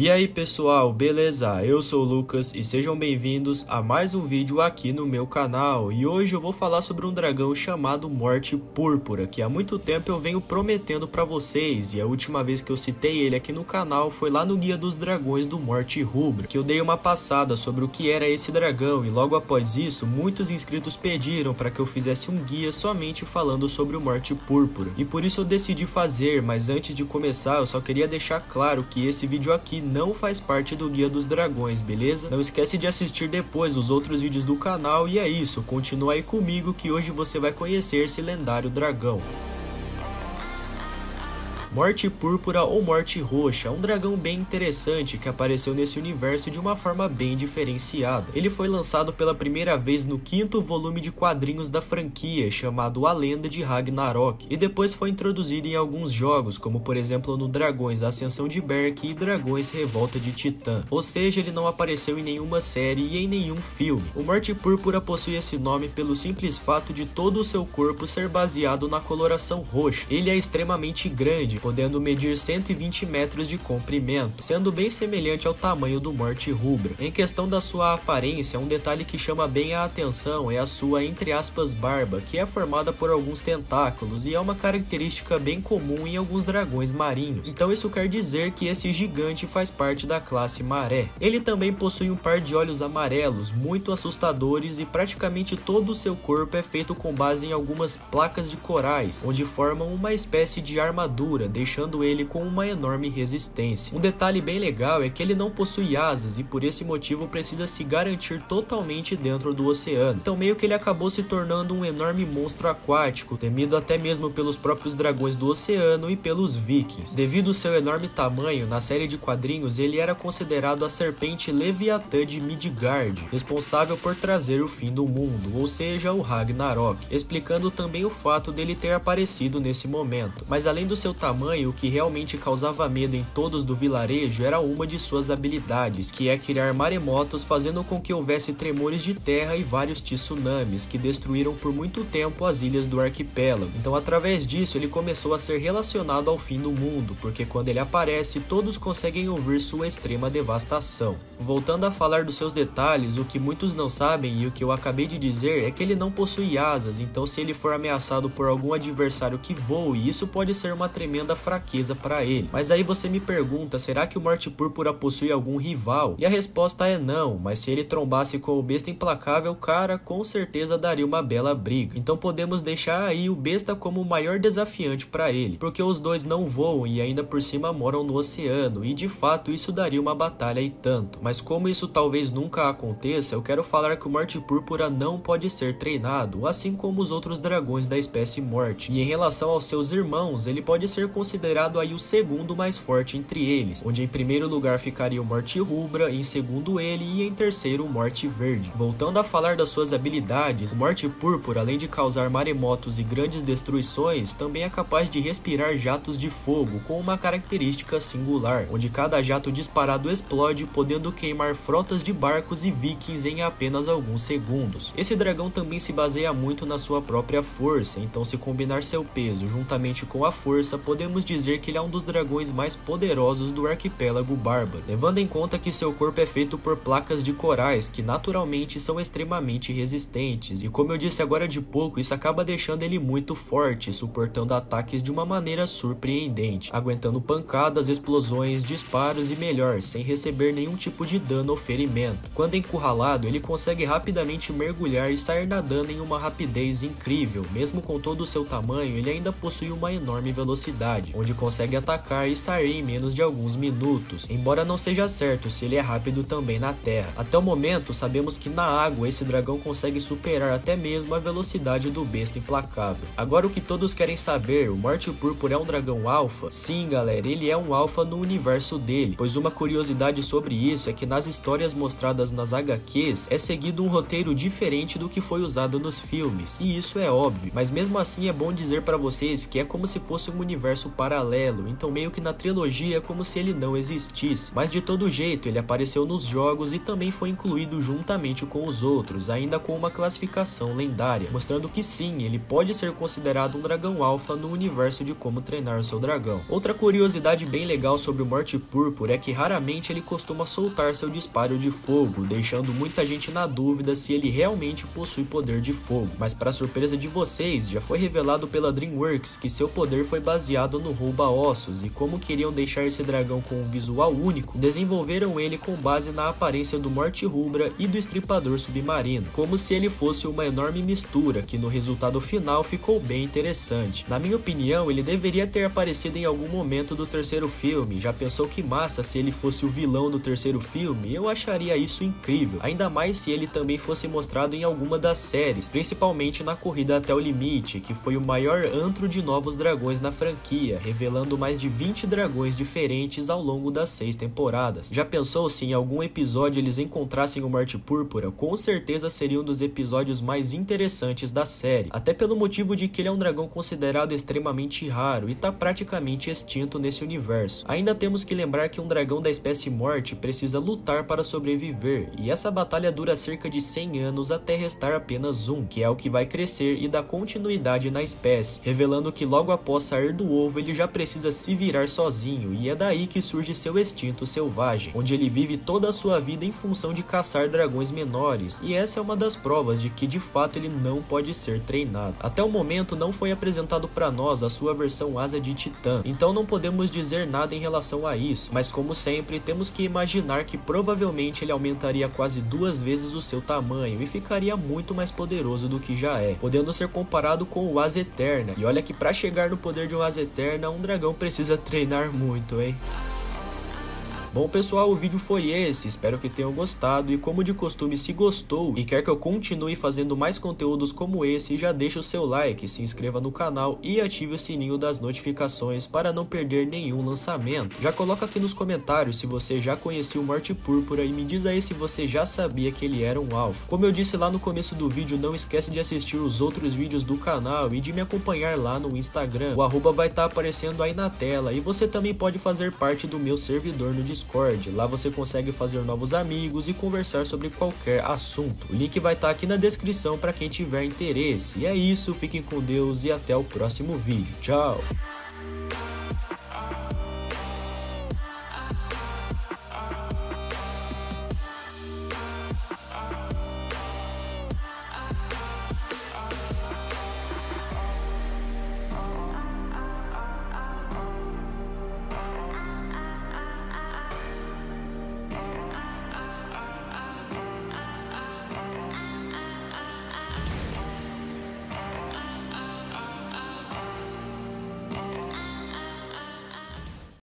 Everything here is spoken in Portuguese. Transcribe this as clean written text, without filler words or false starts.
E aí pessoal, beleza? Eu sou o Lucas e sejam bem-vindos a mais um vídeo aqui no meu canal. E hoje eu vou falar sobre um dragão chamado Morte Púrpura, que há muito tempo eu venho prometendo pra vocês. E a última vez que eu citei ele aqui no canal foi lá no Guia dos Dragões do Morte Rubro, que eu dei uma passada sobre o que era esse dragão. E logo após isso, muitos inscritos pediram para que eu fizesse um guia somente falando sobre o Morte Púrpura. E por isso eu decidi fazer, mas antes de começar eu só queria deixar claro que esse vídeo aqui não faz parte do Guia dos Dragões, beleza? Não esquece de assistir depois os outros vídeos do canal e é isso, continua aí comigo que hoje você vai conhecer esse lendário dragão. Morte Púrpura ou Morte Roxa é um dragão bem interessante que apareceu nesse universo de uma forma bem diferenciada. Ele foi lançado pela primeira vez no 5º volume de quadrinhos da franquia, chamado A Lenda de Ragnarok, e depois foi introduzido em alguns jogos, como por exemplo no Dragões Ascensão de Berk e Dragões Revolta de Titã. Ou seja, ele não apareceu em nenhuma série e em nenhum filme. O Morte Púrpura possui esse nome pelo simples fato de todo o seu corpo ser baseado na coloração roxa. Ele é extremamente grande, podendo medir 120 metros de comprimento, sendo bem semelhante ao tamanho do Morte Rubro. Em questão da sua aparência, um detalhe que chama bem a atenção é a sua, entre aspas, barba, que é formada por alguns tentáculos e é uma característica bem comum em alguns dragões marinhos. Então isso quer dizer que esse gigante faz parte da classe maré. Ele também possui um par de olhos amarelos, muito assustadores, e praticamente todo o seu corpo é feito com base em algumas placas de corais, onde formam uma espécie de armadura, deixando ele com uma enorme resistência. Um detalhe bem legal é que ele não possui asas e por esse motivo precisa se garantir totalmente dentro do oceano. Então meio que ele acabou se tornando um enorme monstro aquático, temido até mesmo pelos próprios dragões do oceano e pelos vikings. Devido ao seu enorme tamanho, na série de quadrinhos ele era considerado a serpente Leviatã de Midgard, responsável por trazer o fim do mundo, ou seja, o Ragnarok, explicando também o fato dele ter aparecido nesse momento. Mas além do seu tamanho, o que realmente causava medo em todos do vilarejo era uma de suas habilidades, que é criar maremotos, fazendo com que houvesse tremores de terra e vários tsunamis, que destruíram por muito tempo as ilhas do arquipélago. Então através disso ele começou a ser relacionado ao fim do mundo, porque quando ele aparece todos conseguem ouvir sua extrema devastação. Voltando a falar dos seus detalhes, o que muitos não sabem e o que eu acabei de dizer é que ele não possui asas, então se ele for ameaçado por algum adversário que voe, isso pode ser uma tremenda da fraqueza para ele. Mas aí você me pergunta, será que o Morte Púrpura possui algum rival? E a resposta é não, mas se ele trombasse com o Besta Implacável, cara, com certeza daria uma bela briga. Então podemos deixar aí o Besta como o maior desafiante para ele, porque os dois não voam e ainda por cima moram no oceano, e de fato isso daria uma batalha e tanto. Mas como isso talvez nunca aconteça, eu quero falar que o Morte Púrpura não pode ser treinado, assim como os outros dragões da espécie Morte. E em relação aos seus irmãos, ele pode ser considerado aí o segundo mais forte entre eles, onde em primeiro lugar ficaria o Morte Rubra, em segundo ele e em terceiro o Morte Verde. Voltando a falar das suas habilidades, o Morte Púrpura, além de causar maremotos e grandes destruições, também é capaz de respirar jatos de fogo com uma característica singular, onde cada jato disparado explode, podendo queimar frotas de barcos e vikings em apenas alguns segundos. Esse dragão também se baseia muito na sua própria força, então se combinar seu peso juntamente com a força, podemos dizer que ele é um dos dragões mais poderosos do arquipélago bárbaro, levando em conta que seu corpo é feito por placas de corais, que naturalmente são extremamente resistentes, e como eu disse agora de pouco, isso acaba deixando ele muito forte, suportando ataques de uma maneira surpreendente, aguentando pancadas, explosões, disparos e melhor, sem receber nenhum tipo de dano ou ferimento. Quando encurralado, ele consegue rapidamente mergulhar e sair nadando em uma rapidez incrível. Mesmo com todo o seu tamanho, ele ainda possui uma enorme velocidade, onde consegue atacar e sair em menos de alguns minutos, embora não seja certo se ele é rápido também na terra. Até o momento, sabemos que na água esse dragão consegue superar até mesmo a velocidade do Besta Implacável. Agora o que todos querem saber, o Morte Púrpura é um dragão alfa? Sim galera, ele é um alfa no universo dele, pois uma curiosidade sobre isso é que nas histórias mostradas nas HQs, é seguido um roteiro diferente do que foi usado nos filmes, e isso é óbvio, mas mesmo assim é bom dizer para vocês que é como se fosse um universo universo paralelo, então meio que na trilogia é como se ele não existisse, mas de todo jeito ele apareceu nos jogos e também foi incluído juntamente com os outros, ainda com uma classificação lendária, mostrando que sim, ele pode ser considerado um dragão alfa no universo de Como Treinar o Seu Dragão. Outra curiosidade bem legal sobre o Morte Púrpura é que raramente ele costuma soltar seu disparo de fogo, deixando muita gente na dúvida se ele realmente possui poder de fogo, mas para surpresa de vocês, já foi revelado pela Dreamworks que seu poder foi baseado no Rouba-ossos, e como queriam deixar esse dragão com um visual único, desenvolveram ele com base na aparência do Morte Rubro e do Estripador Submarino, como se ele fosse uma enorme mistura, que no resultado final ficou bem interessante. Na minha opinião, ele deveria ter aparecido em algum momento do terceiro filme, já pensou que massa se ele fosse o vilão do terceiro filme? Eu acharia isso incrível, ainda mais se ele também fosse mostrado em alguma das séries, principalmente na Corrida Até o Limite, que foi o maior antro de novos dragões na franquia, revelando mais de 20 dragões diferentes ao longo das 6 temporadas. Já pensou se em algum episódio eles encontrassem o Morte Púrpura? Com certeza seria um dos episódios mais interessantes da série, até pelo motivo de que ele é um dragão considerado extremamente raro e está praticamente extinto nesse universo. Ainda temos que lembrar que um dragão da espécie Morte precisa lutar para sobreviver, e essa batalha dura cerca de 100 anos até restar apenas um, que é o que vai crescer e dar continuidade na espécie, revelando que logo após sair do ovo ele já precisa se virar sozinho, e é daí que surge seu instinto selvagem, onde ele vive toda a sua vida em função de caçar dragões menores, e essa é uma das provas de que de fato ele não pode ser treinado. Até o momento não foi apresentado para nós a sua versão Asa de Titã, então não podemos dizer nada em relação a isso, mas como sempre temos que imaginar que provavelmente ele aumentaria quase 2 vezes o seu tamanho e ficaria muito mais poderoso do que já é, podendo ser comparado com o Asa Eterna, e olha que para chegar no poder de um Asa Eterna, um dragão precisa treinar muito, hein? Bom pessoal, o vídeo foi esse, espero que tenham gostado e como de costume, se gostou e quer que eu continue fazendo mais conteúdos como esse, já deixa o seu like, se inscreva no canal e ative o sininho das notificações para não perder nenhum lançamento. Já coloca aqui nos comentários se você já conhecia o Morte Púrpura e me diz aí se você já sabia que ele era um alfa. Como eu disse lá no começo do vídeo, não esquece de assistir os outros vídeos do canal e de me acompanhar lá no Instagram, o arroba vai estar aparecendo aí na tela, e você também pode fazer parte do meu servidor no Discord, lá você consegue fazer novos amigos e conversar sobre qualquer assunto. O link vai estar aqui na descrição para quem tiver interesse. E é isso, fiquem com Deus e até o próximo vídeo. Tchau!